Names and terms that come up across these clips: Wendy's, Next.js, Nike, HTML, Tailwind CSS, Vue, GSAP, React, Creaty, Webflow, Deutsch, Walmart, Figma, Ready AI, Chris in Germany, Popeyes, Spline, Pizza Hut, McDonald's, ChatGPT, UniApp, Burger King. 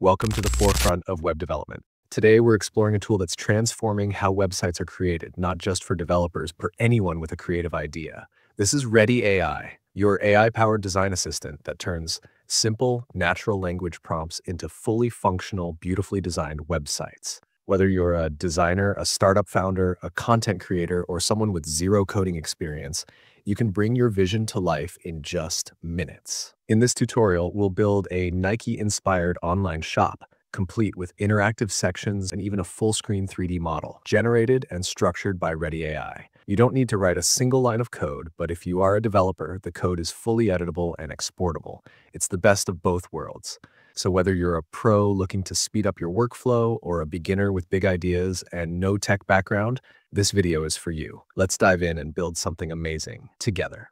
Welcome to the forefront of web development. Today, we're exploring a tool that's transforming how websites are created, not just for developers, but anyone with a creative idea. This is Ready AI, your AI-powered design assistant that turns simple, natural language prompts into fully functional, beautifully designed websites. Whether you're a designer, a startup founder, a content creator, or someone with zero coding experience, you can bring your vision to life in just minutes. In this tutorial, we'll build a Nike-inspired online shop, complete with interactive sections and even a full-screen 3D model, generated and structured by Ready AI. You don't need to write a single line of code, but if you are a developer, the code is fully editable and exportable. It's the best of both worlds. So whether you're a pro looking to speed up your workflow or a beginner with big ideas and no tech background, this video is for you. Let's dive in and build something amazing together.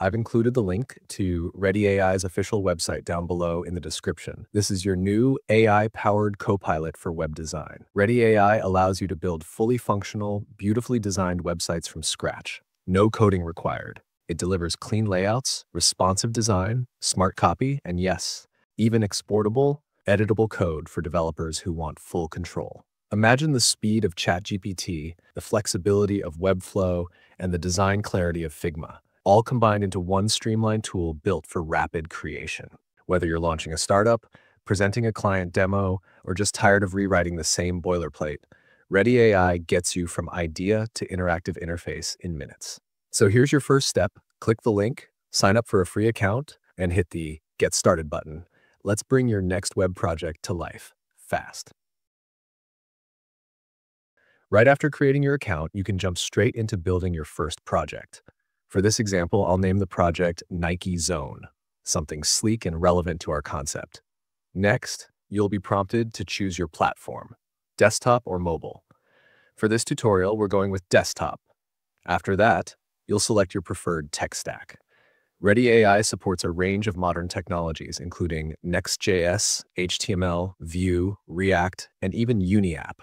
I've included the link to Ready AI's official website down below in the description. This is your new AI-powered copilot for web design. Ready AI allows you to build fully functional, beautifully designed websites from scratch. No coding required. It delivers clean layouts, responsive design, smart copy, and yes, even exportable, editable code for developers who want full control. Imagine the speed of ChatGPT, the flexibility of Webflow, and the design clarity of Figma, all combined into one streamlined tool built for rapid creation. Whether you're launching a startup, presenting a client demo, or just tired of rewriting the same boilerplate, Ready AI gets you from idea to interactive interface in minutes. So here's your first step. Click the link, sign up for a free account, and hit the Get Started button. Let's bring your next web project to life fast. Right after creating your account, you can jump straight into building your first project. For this example, I'll name the project Nike Zone, something sleek and relevant to our concept. Next, you'll be prompted to choose your platform, desktop or mobile. For this tutorial, we're going with desktop. After that, you'll select your preferred tech stack. Ready AI supports a range of modern technologies, including Next.js, HTML, Vue, React, and even UniApp.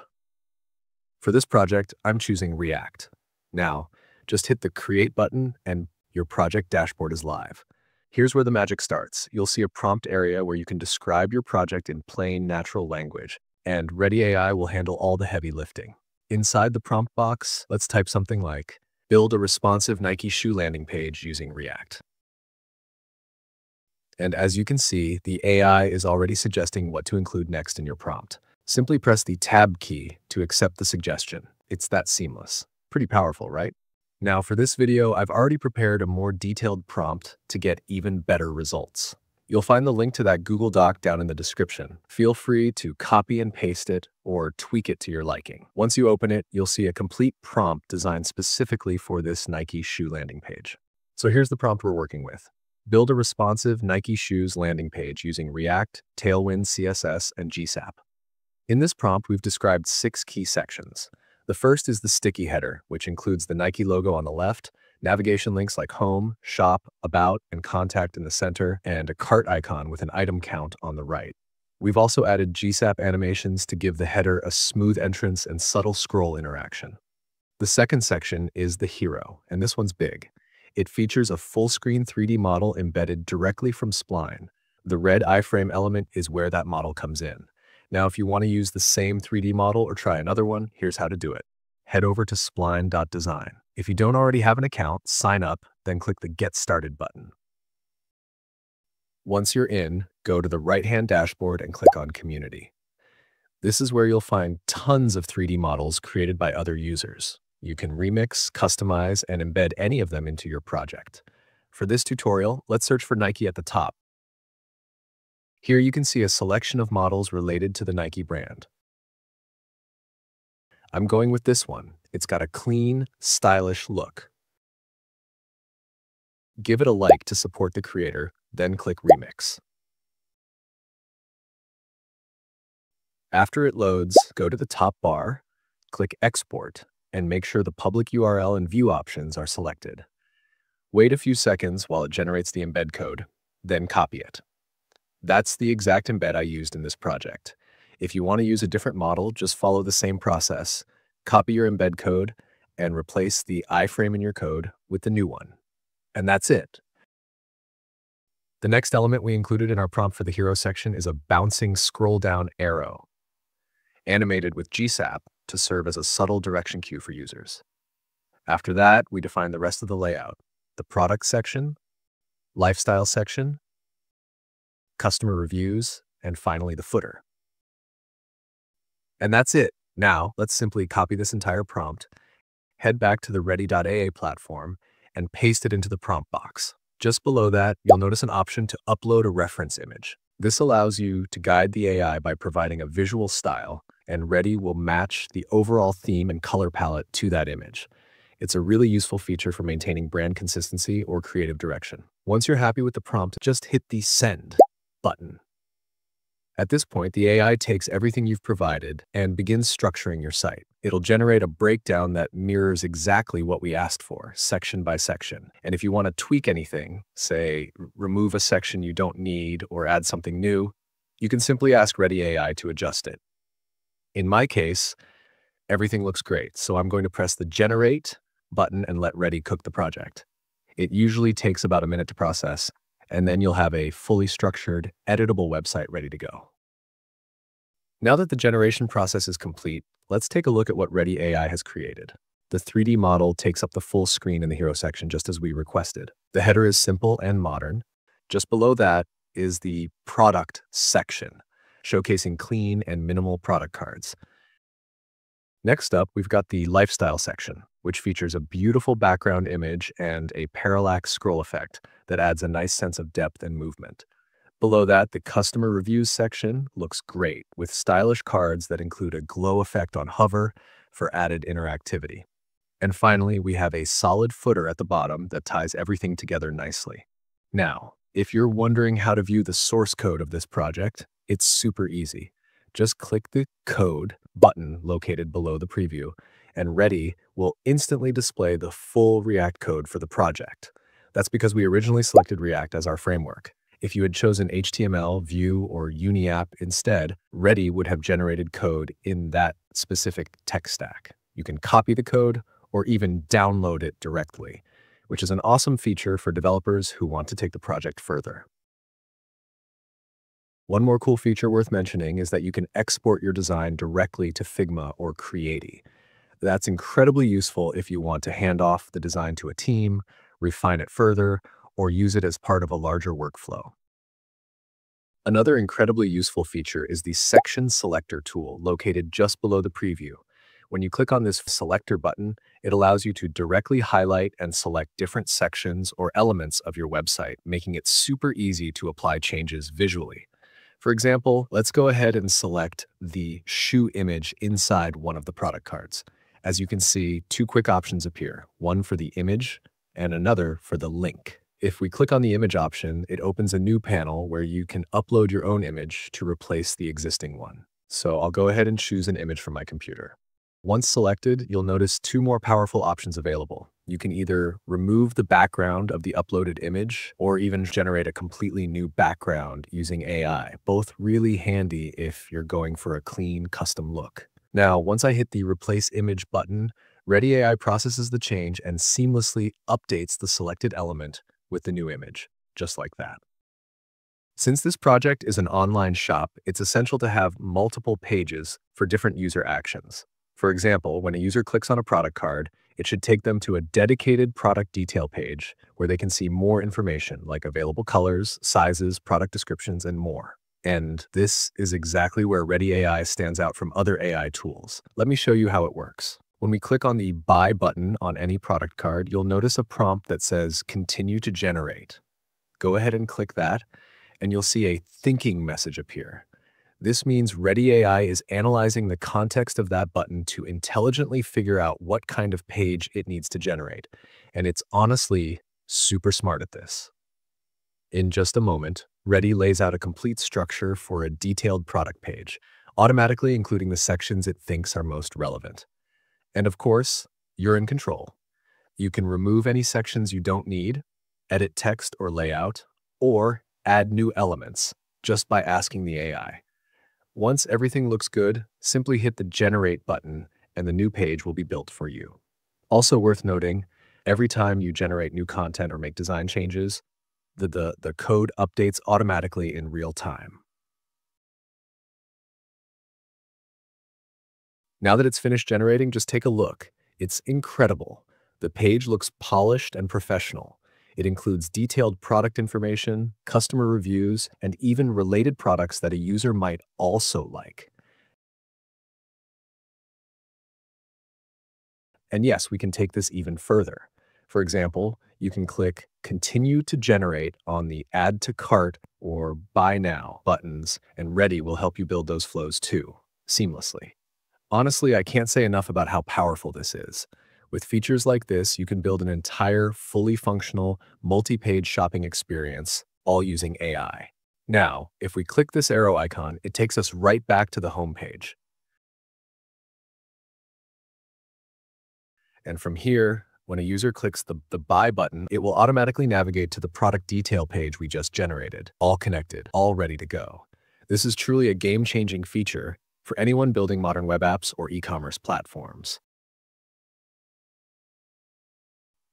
For this project, I'm choosing React. Now, just hit the Create button and your project dashboard is live. Here's where the magic starts. You'll see a prompt area where you can describe your project in plain, natural language, and Ready AI will handle all the heavy lifting. Inside the prompt box, let's type something like, build a responsive Nike shoe landing page using React. And as you can see, the AI is already suggesting what to include next in your prompt. Simply press the Tab key to accept the suggestion. It's that seamless. Pretty powerful, right? Now for this video, I've already prepared a more detailed prompt to get even better results. You'll find the link to that Google Doc down in the description. Feel free to copy and paste it or tweak it to your liking. Once you open it, you'll see a complete prompt designed specifically for this Nike shoe landing page. So here's the prompt we're working with. Build a responsive Nike shoes landing page using React, Tailwind CSS, and GSAP. In this prompt, we've described 6 key sections. The first is the sticky header, which includes the Nike logo on the left, navigation links like home, shop, about, and contact in the center, and a cart icon with an item count on the right. We've also added GSAP animations to give the header a smooth entrance and subtle scroll interaction. The second section is the hero, and this one's big. It features a full-screen 3D model embedded directly from Spline. The red iframe element is where that model comes in. Now, if you want to use the same 3D model or try another one, here's how to do it. Head over to spline.design. If you don't already have an account, sign up, then click the Get Started button. Once you're in, go to the right-hand dashboard and click on Community. This is where you'll find tons of 3D models created by other users. You can remix, customize, and embed any of them into your project. For this tutorial, let's search for Nike at the top. Here you can see a selection of models related to the Nike brand. I'm going with this one. It's got a clean, stylish look. Give it a like to support the creator, then click Remix. After it loads, go to the top bar, click Export, and make sure the public URL and view options are selected. Wait a few seconds while it generates the embed code, then copy it. That's the exact embed I used in this project. If you want to use a different model, just follow the same process. copy your embed code and replace the iframe in your code with the new one. And that's it. The next element we included in our prompt for the hero section is a bouncing scroll down arrow, animated with GSAP to serve as a subtle direction cue for users. After that, we define the rest of the layout, the product section, lifestyle section, customer reviews, and finally the footer. And that's it. Now, let's simply copy this entire prompt, head back to the Ready.ai platform, and paste it into the prompt box. Just below that, you'll notice an option to upload a reference image. This allows you to guide the AI by providing a visual style, and Ready will match the overall theme and color palette to that image. It's a really useful feature for maintaining brand consistency or creative direction. Once you're happy with the prompt, just hit the send button. At this point, the AI takes everything you've provided and begins structuring your site. It'll generate a breakdown that mirrors exactly what we asked for, section by section. And if you want to tweak anything, say, remove a section you don't need or add something new, you can simply ask Ready AI to adjust it. In my case, everything looks great, so I'm going to press the Generate button and let Ready cook the project. It usually takes about a minute to process, and then you'll have a fully structured, editable website ready to go. Now that the generation process is complete, let's take a look at what Ready AI has created. The 3D model takes up the full screen in the hero section just as we requested. The header is simple and modern. Just below that is the product section, showcasing clean and minimal product cards. Next up, we've got the lifestyle section, which features a beautiful background image and a parallax scroll effect that adds a nice sense of depth and movement. Below that, the customer reviews section looks great, with stylish cards that include a glow effect on hover for added interactivity. And finally, we have a solid footer at the bottom that ties everything together nicely. Now, if you're wondering how to view the source code of this project, it's super easy. Just click the code button located below the preview, and Ready will instantly display the full React code for the project. That's because we originally selected React as our framework. If you had chosen HTML, Vue, or UniApp instead, Ready would have generated code in that specific tech stack. You can copy the code or even download it directly, which is an awesome feature for developers who want to take the project further. One more cool feature worth mentioning is that you can export your design directly to Figma or Creaty. That's incredibly useful if you want to hand off the design to a team, refine it further, or use it as part of a larger workflow. Another incredibly useful feature is the section selector tool located just below the preview. When you click on this selector button, it allows you to directly highlight and select different sections or elements of your website, making it super easy to apply changes visually. For example, let's go ahead and select the shoe image inside one of the product cards. As you can see, two quick options appear, one for the image and another for the link. If we click on the image option, it opens a new panel where you can upload your own image to replace the existing one. So I'll go ahead and choose an image from my computer. Once selected, you'll notice two more powerful options available. You can either remove the background of the uploaded image or even generate a completely new background using AI, both really handy if you're going for a clean, custom look. Now, once I hit the Replace Image button, Ready AI processes the change and seamlessly updates the selected element with the new image, just like that. Since this project is an online shop, it's essential to have multiple pages for different user actions. For example, when a user clicks on a product card, it should take them to a dedicated product detail page where they can see more information like available colors, sizes, product descriptions, and more. And this is exactly where Ready AI stands out from other AI tools. Let me show you how it works. When we click on the Buy button on any product card, you'll notice a prompt that says, Continue to generate. Go ahead and click that, and you'll see a thinking message appear. This means Ready AI is analyzing the context of that button to intelligently figure out what kind of page it needs to generate. And it's honestly super smart at this. In just a moment, Ready lays out a complete structure for a detailed product page, automatically including the sections it thinks are most relevant. And of course, you're in control. You can remove any sections you don't need, edit text or layout, or add new elements just by asking the AI. Once everything looks good, simply hit the Generate button and the new page will be built for you. Also worth noting, every time you generate new content or make design changes, the code updates automatically in real time. Now that it's finished generating, just take a look. It's incredible. The page looks polished and professional. It includes detailed product information, customer reviews, and even related products that a user might also like. And yes, we can take this even further. For example, you can click Continue to Generate on the Add to Cart or Buy Now buttons, and Ready will help you build those flows too, seamlessly. Honestly, I can't say enough about how powerful this is. With features like this, you can build an entire, fully functional, multi-page shopping experience, all using AI. Now, if we click this arrow icon, it takes us right back to the homepage. And from here, when a user clicks the Buy button, it will automatically navigate to the product detail page we just generated, all connected, all ready to go. This is truly a game-changing feature for anyone building modern web apps or e-commerce platforms.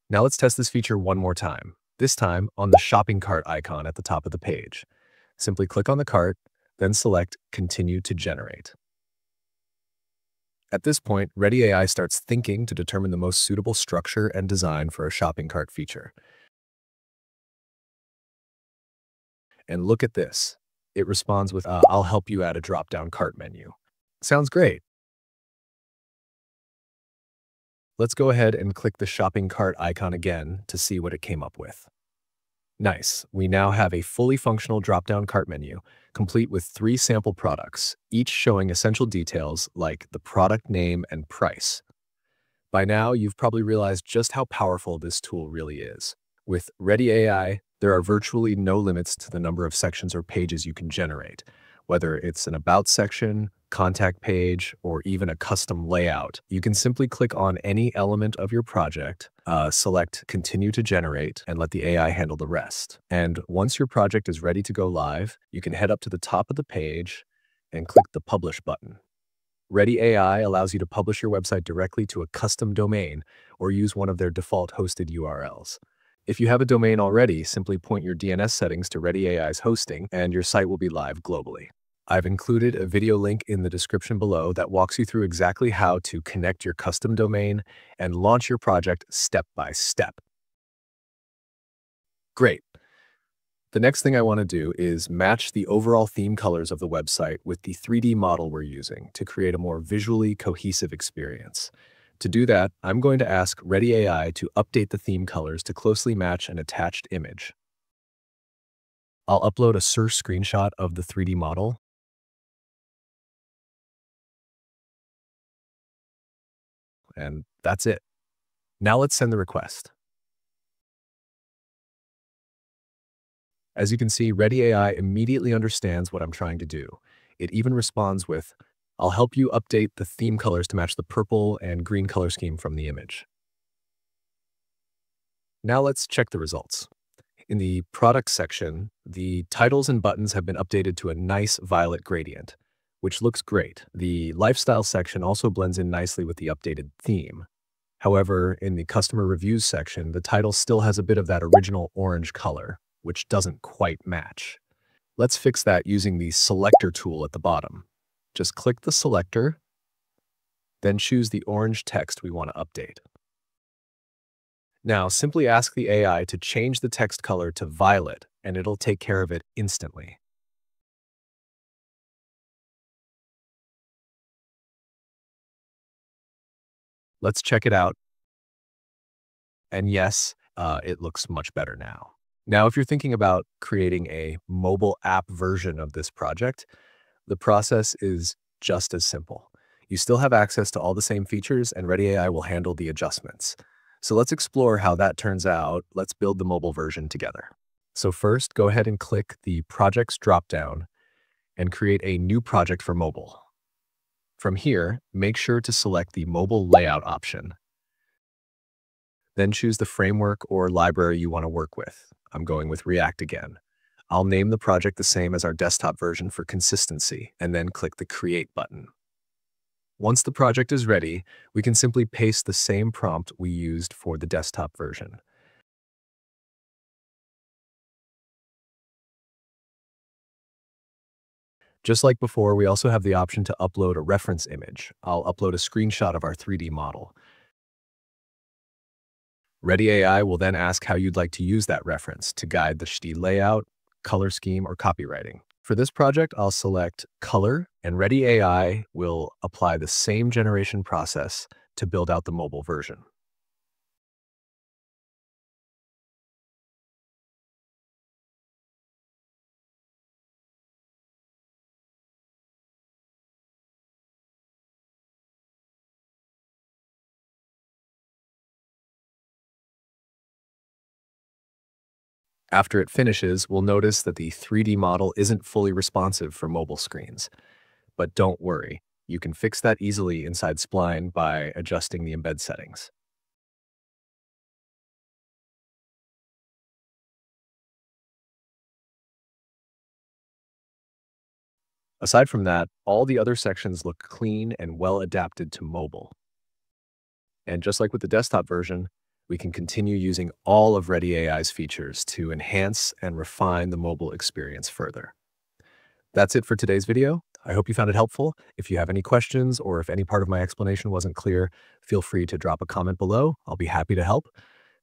Now let's test this feature one more time, this time on the shopping cart icon at the top of the page. Simply click on the cart, then select Continue to Generate. At this point, Ready AI starts thinking to determine the most suitable structure and design for a shopping cart feature. And look at this. It responds with, I'll help you add a drop-down cart menu. Sounds great. Let's go ahead and click the shopping cart icon again to see what it came up with. Nice. We now have a fully functional drop-down cart menu, complete with 3 sample products, each showing essential details like the product name and price. By now, you've probably realized just how powerful this tool really is. With Ready AI, there are virtually no limits to the number of sections or pages you can generate. Whether it's an About section, Contact page, or even a custom layout, you can simply click on any element of your project, select Continue to Generate, and let the AI handle the rest. And once your project is ready to go live, you can head up to the top of the page and click the Publish button. Ready AI allows you to publish your website directly to a custom domain or use one of their default hosted URLs. If you have a domain already, simply point your DNS settings to Ready AI's hosting and your site will be live globally. I've included a video link in the description below that walks you through exactly how to connect your custom domain and launch your project step by step. Great. The next thing I want to do is match the overall theme colors of the website with the 3D model we're using to create a more visually cohesive experience. To do that, I'm going to ask Ready AI to update the theme colors to closely match an attached image. I'll upload a source screenshot of the 3D model. And that's it. Now let's send the request. As you can see, Ready AI immediately understands what I'm trying to do. It even responds with, I'll help you update the theme colors to match the purple and green color scheme from the image. Now let's check the results. In the product section, the titles and buttons have been updated to a nice violet gradient, which looks great. The lifestyle section also blends in nicely with the updated theme. However, in the customer reviews section, the title still has a bit of that original orange color, which doesn't quite match. Let's fix that using the selector tool at the bottom. Just click the selector, then choose the orange text we want to update. Now, simply ask the AI to change the text color to violet, and it'll take care of it instantly. Let's check it out. And yes, it looks much better now. Now, if you're thinking about creating a mobile app version of this project, the process is just as simple. You still have access to all the same features, and Ready AI will handle the adjustments. So let's explore how that turns out. Let's build the mobile version together. So first, go ahead and click the Projects dropdown and create a new project for mobile. From here, make sure to select the mobile layout option. Then choose the framework or library you want to work with. I'm going with React again. I'll name the project the same as our desktop version for consistency, and then click the Create button. Once the project is ready, we can simply paste the same prompt we used for the desktop version. Just like before, we also have the option to upload a reference image. I'll upload a screenshot of our 3D model. Ready AI will then ask how you'd like to use that reference to guide the style layout, color scheme, or copywriting. For this project, I'll select color, and Ready AI will apply the same generation process to build out the mobile version. After it finishes, we'll notice that the 3D model isn't fully responsive for mobile screens. But don't worry, you can fix that easily inside Spline by adjusting the embed settings. Aside from that, all the other sections look clean and well adapted to mobile. And just like with the desktop version, we can continue using all of Ready AI's features to enhance and refine the mobile experience further. That's it for today's video. I hope you found it helpful. If you have any questions or if any part of my explanation wasn't clear, feel free to drop a comment below. I'll be happy to help.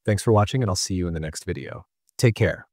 Thanks for watching, and I'll see you in the next video. Take care.